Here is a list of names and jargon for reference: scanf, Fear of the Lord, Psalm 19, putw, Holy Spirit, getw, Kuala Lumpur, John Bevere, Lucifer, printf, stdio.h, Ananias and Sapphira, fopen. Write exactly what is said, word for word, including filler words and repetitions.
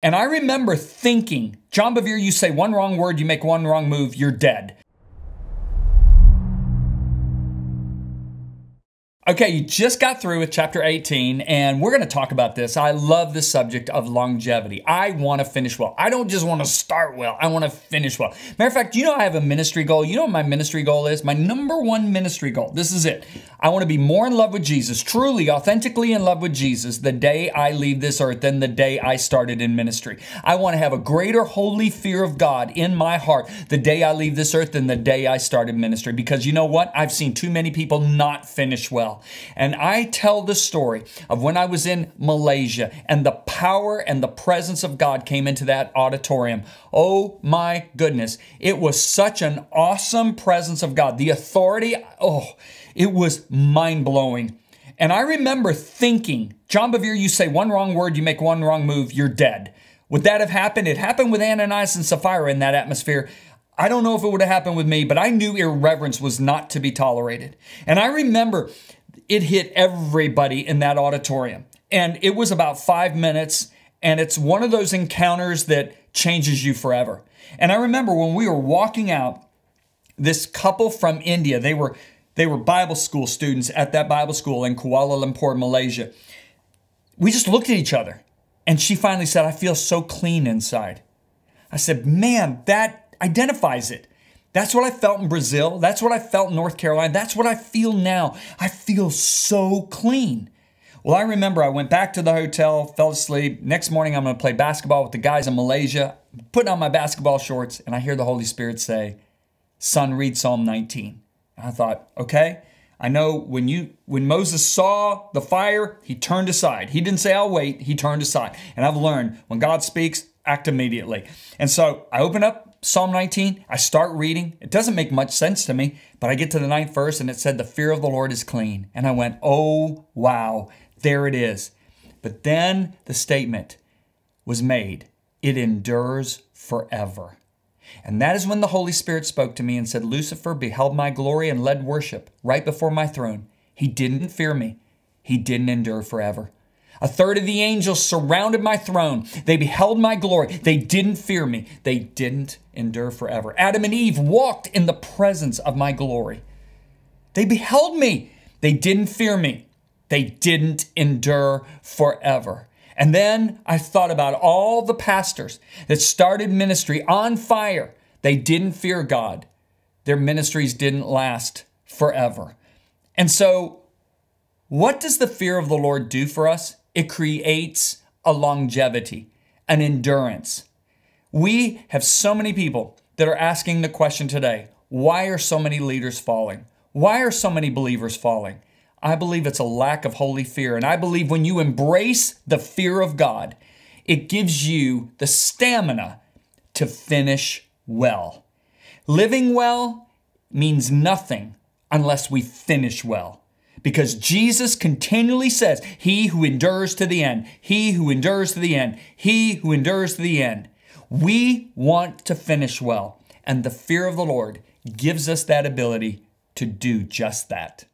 And I remember thinking, John Bevere, you say one wrong word, you make one wrong move, you're dead. Okay, you just got through with chapter eighteen, and we're gonna talk about this. I love the subject of longevity. I wanna finish well. I don't just wanna start well, I wanna finish well. Matter of fact, you know I have a ministry goal. You know what my ministry goal is? My number one ministry goal, this is it. I wanna be more in love with Jesus, truly, authentically in love with Jesus the day I leave this earth than the day I started in ministry. I wanna have a greater holy fear of God in my heart the day I leave this earth than the day I started ministry. Because you know what? I've seen too many people not finish well. And I tell the story of when I was in Malaysia and the power and the presence of God came into that auditorium. Oh my goodness. It was such an awesome presence of God. The authority, oh, it was mind-blowing. And I remember thinking, John Bevere, you say one wrong word, you make one wrong move, you're dead. Would that have happened? It happened with Ananias and Sapphira in that atmosphere. I don't know if it would have happened with me, but I knew irreverence was not to be tolerated. And I remember it hit everybody in that auditorium. And it was about five minutes, and it's one of those encounters that changes you forever. And I remember when we were walking out, this couple from India, they were, they were Bible school students at that Bible school in Kuala Lumpur, Malaysia. We just looked at each other, and she finally said, I feel so clean inside. I said, man, that identifies it. That's what I felt in Brazil. That's what I felt in North Carolina. That's what I feel now. I feel so clean. Well, I remember I went back to the hotel, fell asleep. Next morning, I'm going to play basketball with the guys in Malaysia, putting on my basketball shorts, and I hear the Holy Spirit say, son, read Psalm nineteen. And I thought, okay, I know when you when Moses saw the fire, he turned aside. He didn't say, I'll wait. He turned aside. And I've learned when God speaks, act immediately. And so I open up Psalm nineteen, I start reading. It doesn't make much sense to me, but I get to the ninth verse and it said, the fear of the Lord is clean. And I went, oh, wow, there it is. But then the statement was made, it endures forever. And that is when the Holy Spirit spoke to me and said, Lucifer beheld my glory and led worship right before my throne. He didn't fear me. He didn't endure forever. A third of the angels surrounded my throne. They beheld my glory. They didn't fear me. They didn't endure forever. Adam and Eve walked in the presence of my glory. They beheld me. They didn't fear me. They didn't endure forever. And then I thought about all the pastors that started ministry on fire. They didn't fear God. Their ministries didn't last forever. And so, what does the fear of the Lord do for us? It creates a longevity, an endurance. We have so many people that are asking the question today, why are so many leaders falling? Why are so many believers falling? I believe it's a lack of holy fear. And I believe when you embrace the fear of God, it gives you the stamina to finish well. Living well means nothing unless we finish well. Because Jesus continually says, he who endures to the end, he who endures to the end, he who endures to the end. We want to finish well. And the fear of the Lord gives us that ability to do just that.